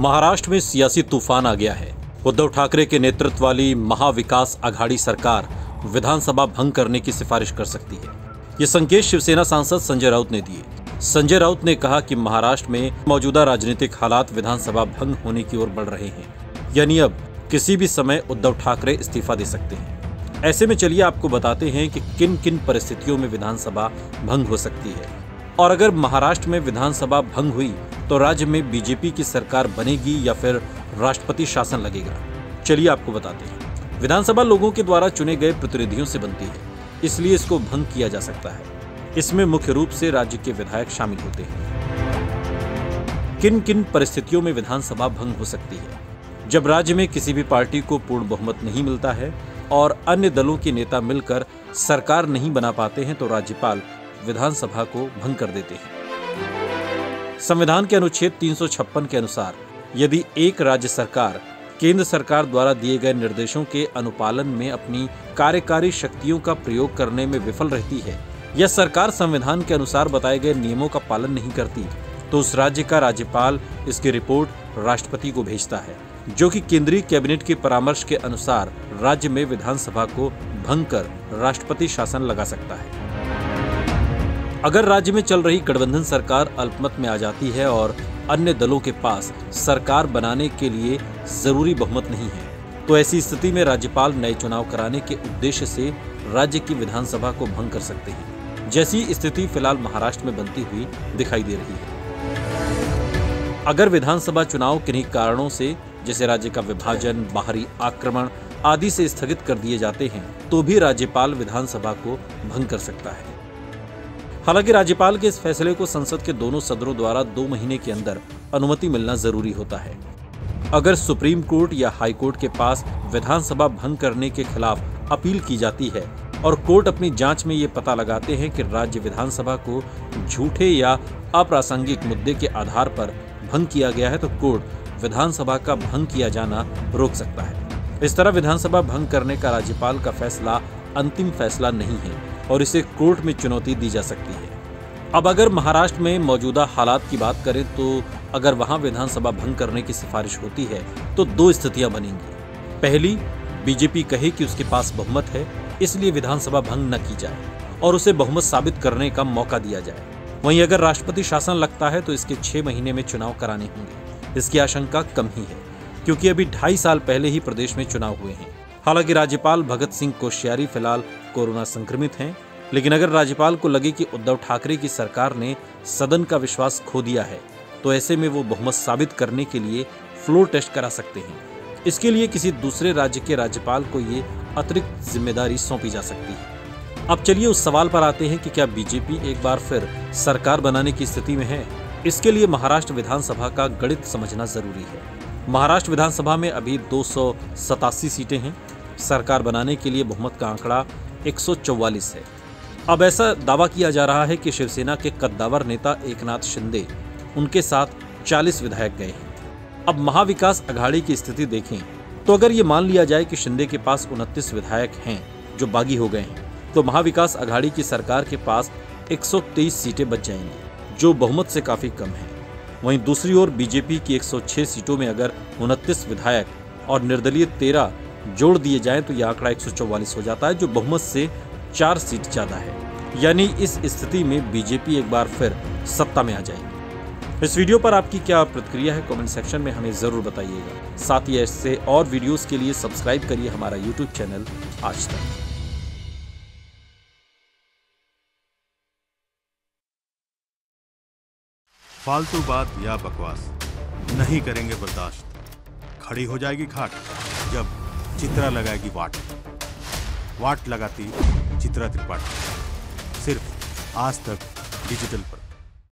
महाराष्ट्र में सियासी तूफान आ गया है। उद्धव ठाकरे के नेतृत्व वाली महाविकास अघाड़ी सरकार विधानसभा भंग करने की सिफारिश कर सकती है। ये संकेत शिवसेना सांसद संजय राउत ने दिए। संजय राउत ने कहा कि महाराष्ट्र में मौजूदा राजनीतिक हालात विधानसभा भंग होने की ओर बढ़ रहे हैं, यानी अब किसी भी समय उद्धव ठाकरे इस्तीफा दे सकते हैं। ऐसे में चलिए आपको बताते हैं कि किन किन परिस्थितियों में विधानसभा भंग हो सकती है, और अगर महाराष्ट्र में विधानसभा भंग हुई तो राज्य में बीजेपी की सरकार बनेगी या फिर राष्ट्रपति शासन लगेगा। चलिए आपको बताते हैं। विधानसभा लोगों के द्वारा चुने गए प्रतिनिधियों से बनती है, इसलिए इसको भंग किया जा सकता है। इसमें मुख्य रूप से राज्य के विधायक शामिल होते हैं। किन किन परिस्थितियों में विधानसभा भंग हो सकती है? जब राज्य में किसी भी पार्टी को पूर्ण बहुमत नहीं मिलता है और अन्य दलों के नेता मिलकर सरकार नहीं बना पाते हैं तो राज्यपाल विधानसभा को भंग कर देते हैं। संविधान के अनुच्छेद 356 के अनुसार यदि एक राज्य सरकार केंद्र सरकार द्वारा दिए गए निर्देशों के अनुपालन में अपनी कार्यकारी शक्तियों का प्रयोग करने में विफल रहती है या सरकार संविधान के अनुसार बताए गए नियमों का पालन नहीं करती तो उस राज्य का राज्यपाल इसकी रिपोर्ट राष्ट्रपति को भेजता है, जो कि केंद्रीय कैबिनेट के परामर्श के अनुसार राज्य में विधानसभा को भंग कर राष्ट्रपति शासन लगा सकता है। अगर राज्य में चल रही गठबंधन सरकार अल्पमत में आ जाती है और अन्य दलों के पास सरकार बनाने के लिए जरूरी बहुमत नहीं है तो ऐसी स्थिति में राज्यपाल नए चुनाव कराने के उद्देश्य से राज्य की विधानसभा को भंग कर सकते हैं, जैसी स्थिति फिलहाल महाराष्ट्र में बनती हुई दिखाई दे रही है। अगर विधानसभा चुनाव किन्हीं कारणों से, जैसे राज्य का विभाजन, बाहरी आक्रमण आदि से स्थगित कर दिए जाते हैं तो भी राज्यपाल विधानसभा को भंग कर सकता है। हालांकि राज्यपाल के इस फैसले को संसद के दोनों सदनों द्वारा 2 महीने के अंदर अनुमति मिलना जरूरी होता है। अगर सुप्रीम कोर्ट या हाई कोर्ट के पास विधानसभा भंग करने के खिलाफ अपील की जाती है और कोर्ट अपनी जांच में ये पता लगाते हैं कि राज्य विधानसभा को झूठे या अप्रासंगिक मुद्दे के आधार पर भंग किया गया है तो कोर्ट विधानसभा का भंग किया जाना रोक सकता है। इस तरह विधानसभा भंग करने का राज्यपाल का फैसला अंतिम फैसला नहीं है और इसे कोर्ट में चुनौती दी जा सकती है। अब अगर महाराष्ट्र में मौजूदा हालात की बात करें तो अगर वहां विधानसभा भंग करने की सिफारिश होती है तो 2 स्थितियां बनेंगी। पहली, बीजेपी कहे कि उसके पास बहुमत है इसलिए विधानसभा भंग न की जाए और उसे बहुमत साबित करने का मौका दिया जाए। वहीं अगर राष्ट्रपति शासन लगता है तो इसके 6 महीने में चुनाव कराने होंगे। इसकी आशंका कम ही है क्योंकि अभी 2.5 साल पहले ही प्रदेश में चुनाव हुए हैं। हालांकि राज्यपाल भगत सिंह कोश्यारी फिलहाल कोरोना संक्रमित हैं, लेकिन अगर राज्यपाल को लगे कि उद्धव ठाकरे की सरकार ने सदन का विश्वास खो दिया है तो ऐसे में वो बहुमत साबित करने के लिए फ्लोर टेस्ट करा सकते हैं। इसके लिए किसी दूसरे राज्य के राज्यपाल को ये अतिरिक्त जिम्मेदारी सौंपी जा सकती है। अब चलिए उस सवाल पर आते हैं कि क्या बीजेपी एक बार फिर सरकार बनाने की स्थिति में है। इसके लिए महाराष्ट्र विधानसभा का गणित समझना जरूरी है। महाराष्ट्र विधानसभा में अभी 287 सीटें हैं। सरकार बनाने के लिए बहुमत का आंकड़ा 144 है। अब ऐसा दावा किया जा रहा है कि शिवसेना के कद्दावर नेता एकनाथ शिंदे, उनके साथ 40 विधायक गए हैं। अब महाविकास अघाड़ी की स्थिति देखें तो अगर ये मान लिया जाए कि शिंदे के पास 29 विधायक हैं जो बागी हो गए हैं तो महाविकास अघाड़ी की सरकार के पास 123 सीटें बच जाएंगी, जो बहुमत से काफी कम है। वहीं दूसरी ओर बीजेपी की 106 सीटों में अगर 29 विधायक और निर्दलीय 13 जोड़ दिए जाएं तो यह आंकड़ा 144 हो जाता है, जो बहुमत से 4 सीट ज्यादा है। यानी इस स्थिति में बीजेपी एक बार फिर सत्ता में आ जाएगी। इस वीडियो पर आपकी क्या प्रतिक्रिया है कमेंट सेक्शन में हमें जरूर बताइएगा। साथ ही ऐसे और वीडियोज के लिए सब्सक्राइब करिए हमारा यूट्यूब चैनल आज तक। फालतू बात या बकवास नहीं करेंगे बर्दाश्त। खड़ी हो जाएगी खाट जब चित्रा लगाएगी वाट। वाट लगाती चित्रा त्रिपाठी, सिर्फ आज तक डिजिटल पर।